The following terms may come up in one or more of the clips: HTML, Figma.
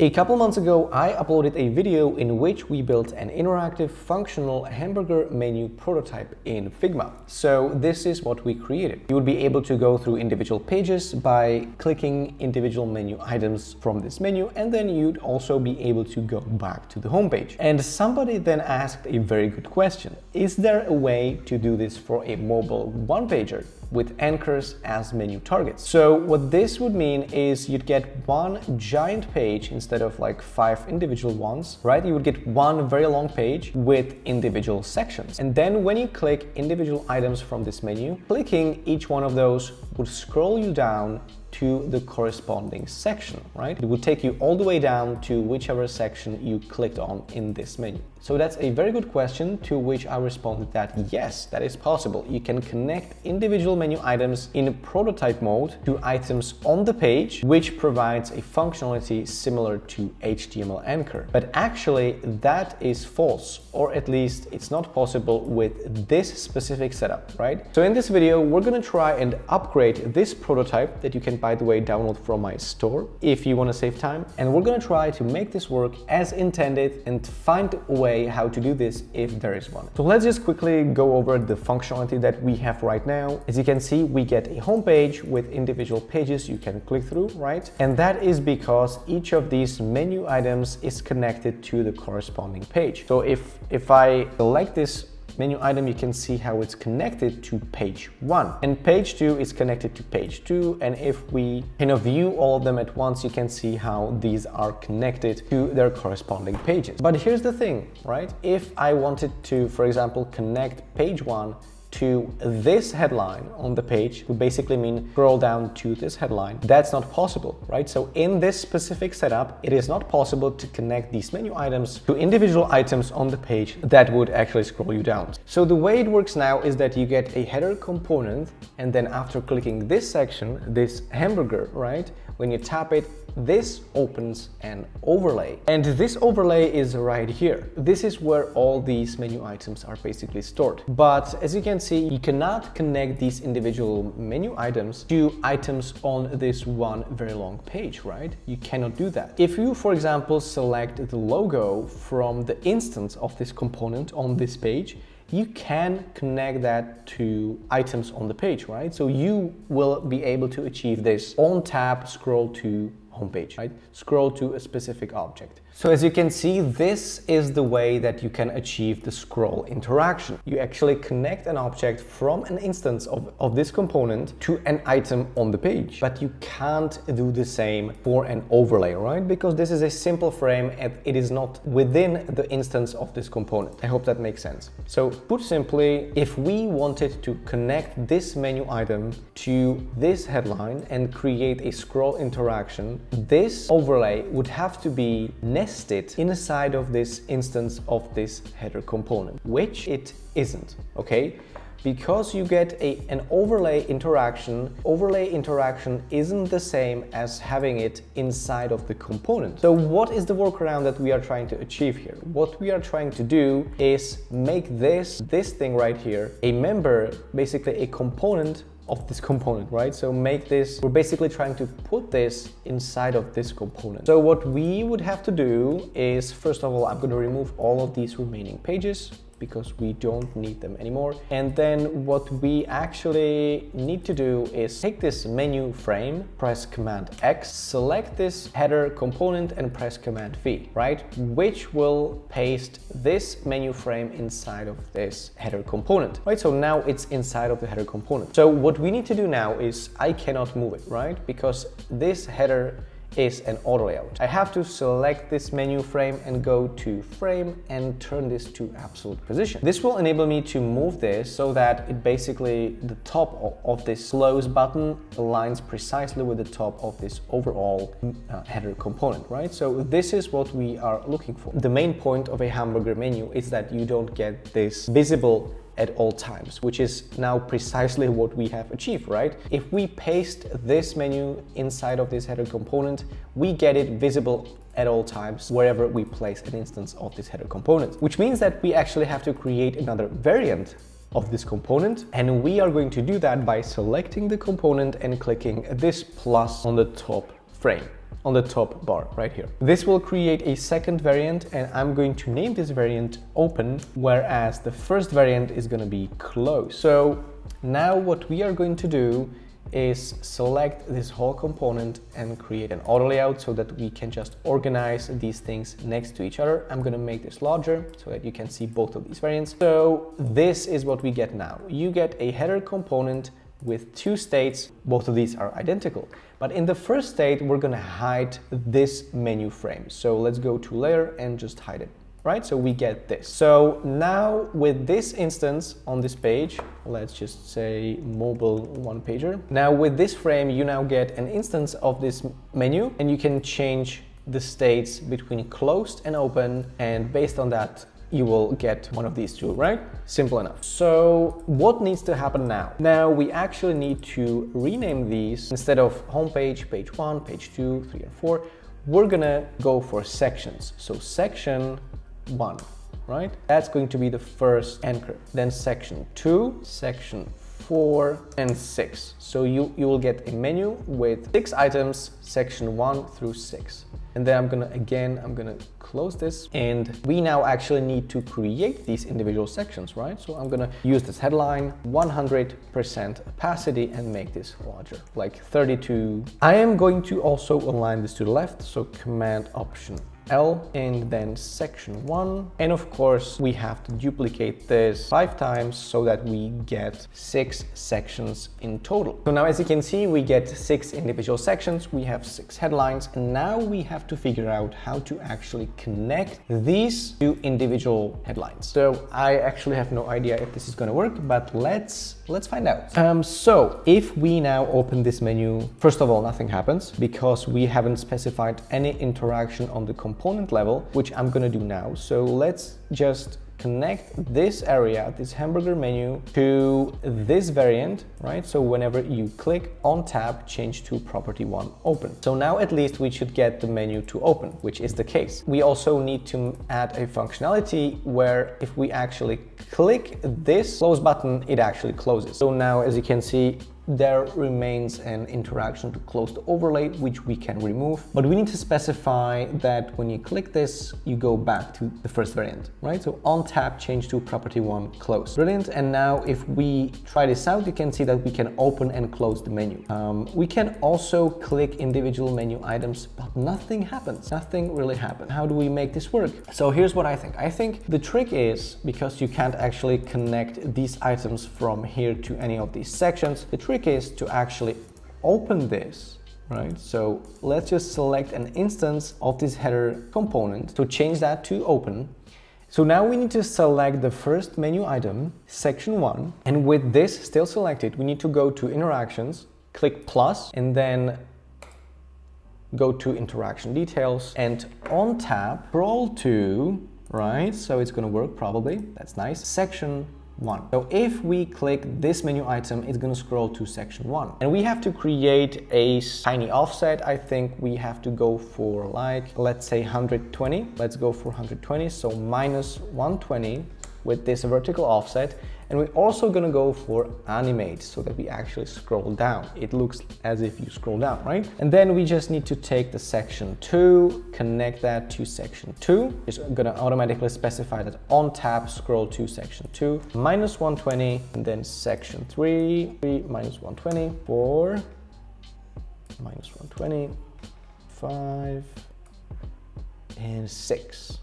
A couple months ago, I uploaded a video in which we built an interactive functional hamburger menu prototype in Figma. So this is what we created. You would be able to go through individual pages by clicking individual menu items from this menu, and then you'd also be able to go back to the homepage. And somebody then asked a very good question. Is there a way to do this for a mobile one-pager with anchors as menu targets? So what this would mean is you'd get one giant page instead of like 5 individual ones, right? You would get one very long page with individual sections. And then when you click individual items from this menu, clicking each one of those would scroll you down to the corresponding section, right? It would take you all the way down to whichever section you clicked on in this menu. So that's a very good question, to which I responded that yes, that is possible. You can connect individual menu items in prototype mode to items on the page, which provides a functionality similar to HTML anchor. But actually that is false, or at least it's not possible with this specific setup, right? So in this video, we're gonna try and upgrade this prototype that you can, by the way, download from my store if you want to save time. And we're going to try to make this work as intended and find a way how to do this if there is one. So let's just quickly go over the functionality that we have right now. As you can see, we get a home page with individual pages you can click through, right? And that is because each of these menu items is connected to the corresponding page. So if I select this menu item, you can see how it's connected to page 1, and page 2 is connected to page 2. And if we kind of view all of them at once, you can see how these are connected to their corresponding pages. But here's the thing, right? If I wanted to, for example, connect page 1 to this headline on the page, would basically mean scroll down to this headline. That's not possible, right? So in this specific setup, it is not possible to connect these menu items to individual items on the page that would actually scroll you down. So the way it works now is that you get a header component, and then after clicking this section, this hamburger, right? When you tap it, this opens an overlay, and this overlay is right here. This is where all these menu items are basically stored. But as you can see, you cannot connect these individual menu items to items on this one very long page, right? You cannot do that. If you, for example, select the logo from the instance of this component on this page, you can connect that to items on the page, right? So you will be able to achieve this on tap, scroll to homepage, right? Scroll to a specific object. So as you can see, this is the way that you can achieve the scroll interaction. You actually connect an object from an instance of this component to an item on the page. But you can't do the same for an overlay, right? Because this is a simple frame and it is not within the instance of this component. I hope that makes sense. So put simply, if we wanted to connect this menu item to this headline and create a scroll interaction, this overlay would have to be nested inside of this instance of this header component, which it isn't, okay? Because you get an overlay interaction isn't the same as having it inside of the component. So what is the workaround that we are trying to achieve here? What we are trying to do is make this thing right here a member, basically a component of this component, right? So make this, we're basically trying to put this inside of this component. So what we would have to do is, first of all, I'm going to remove all of these remaining pages because we don't need them anymore. And then what we actually need to do is take this menu frame, press Command X, select this header component and press Command V, right? Which will paste this menu frame inside of this header component, right? So now it's inside of the header component. So what we need to do now is, I cannot move it, right? Because this header is an auto layout. I have to select this menu frame and go to frame and turn this to absolute position. This will enable me to move this so that it basically, the top of this close button aligns precisely with the top of this overall header component, right? So this is what we are looking for. The main point of a hamburger menu is that you don't get this visible at all times, which is now precisely what we have achieved, right? If we paste this menu inside of this header component, we get it visible at all times wherever we place an instance of this header component, which means that we actually have to create another variant of this component. And we are going to do that by selecting the component and clicking this plus on the top frame on the top bar right here. This will create a second variant, and I'm going to name this variant open, whereas the first variant is going to be close. So now what we are going to do is select this whole component and create an auto layout so that we can just organize these things next to each other. I'm going to make this larger so that you can see both of these variants. So this is what we get now. You get a header component with two states. Both of these are identical, but in the first state we're going to hide this menu frame. So let's go to layer and just hide it, right? So we get this. So now with this instance on this page, let's just say mobile one pager. Now with this frame, you now get an instance of this menu, and you can change the states between closed and open, and based on that you will get one of these two, right? Simple enough. So what needs to happen now? Now we actually need to rename these. Instead of homepage, page 1, page 2, 3 and 4, we're gonna go for sections. So section 1, right? That's going to be the first anchor. Then section 2, section 4 and 6. So you will get a menu with 6 items, section 1 through 6. And then I'm gonna close this, and we now actually need to create these individual sections, right? So I'm gonna use this headline 100% opacity and make this larger, like 32. I am going to also align this to the left, so Command Option L, and then section 1, and of course we have to duplicate this 5 times so that we get 6 sections in total. So now as you can see, we get 6 individual sections, we have 6 headlines, and now we have to figure out how to actually connect these two individual headlines. So I actually have no idea if this is going to work, but let's find out. So if we now open this menu, first of all, nothing happens because we haven't specified any interaction on the component level, which I'm gonna do now. So let's just connect this area, this hamburger menu, to this variant, right? So whenever you click on tab, change to property 1 open. So now at least we should get the menu to open, which is the case. We also need to add a functionality where if we actually click this close button, it actually closes. So now as you can see, there remains an interaction to close the overlay, which we can remove, but we need to specify that when you click this, you go back to the first variant, right? So on tab, change to property 1 close. Brilliant. And now if we try this out, you can see that we can open and close the menu. We can also click individual menu items, but nothing happens. Nothing really happens. How do we make this work? So here's what I think. I think the trick is, because you can't actually connect these items from here to any of these sections, the trick is to actually open this, right? So let's just select an instance of this header component, so change that to open. So now we need to select the first menu item, section 1, and with this still selected, we need to go to interactions, click plus, and then go to interaction details, and on tab scroll to, right? So it's going to work probably, that's nice, section 1. So if we click this menu item, it's going to scroll to section 1, and we have to create a tiny offset. I think we have to go for, like, let's say 120. Let's go for 120. So minus 120 with this vertical offset, and we're also going to go for animate so that we actually scroll down. It looks as if you scroll down, right? And then we just need to take the section 2, connect that to section 2. It's going to automatically specify that on tab scroll to section 2, minus 120, and then section 3, minus 120, 4, minus 120, 5, and 6.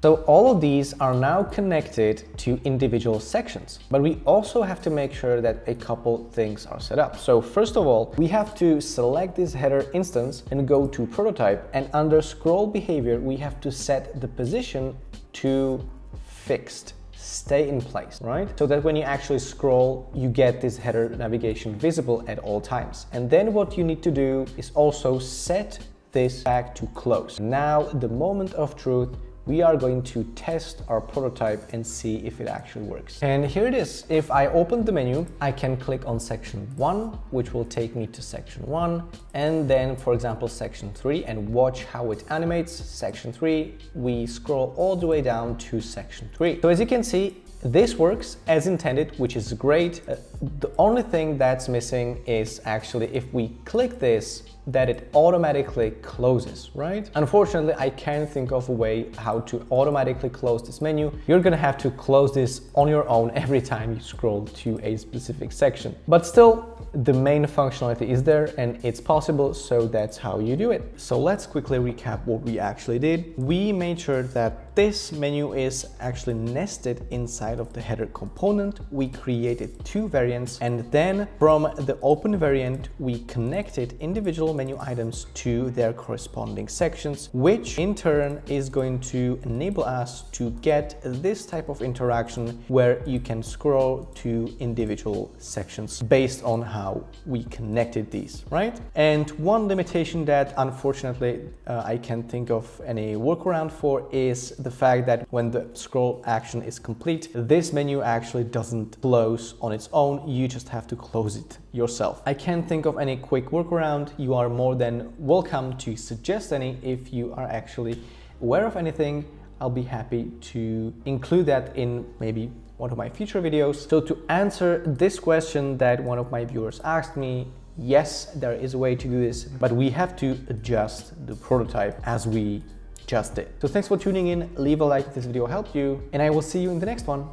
So all of these are now connected to individual sections, but we also have to make sure that a couple things are set up. So first of all, we have to select this header instance and go to prototype, and under scroll behavior, we have to set the position to fixed, stay in place, right? So that when you actually scroll, you get this header navigation visible at all times. And then what you need to do is also set this back to close. Now the moment of truth, we are going to test our prototype and see if it actually works. And here it is. If I open the menu, I can click on section 1, which will take me to section 1, and then, for example, section 3, and watch how it animates. Section 3, we scroll all the way down to section 3. So as you can see, This works as intended, which is great. The only thing that's missing is actually if we click this, that it automatically closes, right? Unfortunately, I can't think of a way how to automatically close this menu. You're gonna have to close this on your own every time you scroll to a specific section. But still, the main functionality is there and it's possible, so that's how you do it. So let's quickly recap what we actually did. We made sure that this menu is actually nested inside of the header component. We created two variants, and then from the open variant, we connected individual menu items to their corresponding sections, which in turn is going to enable us to get this type of interaction where you can scroll to individual sections based on how we connected these, right? And one limitation that unfortunately I can't think of any workaround for is the fact that when the scroll action is complete, this menu actually doesn't close on its own. You just have to close it yourself. I can't think of any quick workaround. You are more than welcome to suggest any if you are actually aware of anything. I'll be happy to include that in maybe one of my future videos. So to answer this question that one of my viewers asked me, yes, there is a way to do this, but we have to adjust the prototype as we just did. So thanks for tuning in. Leave a like if this video helped you, and I will see you in the next one.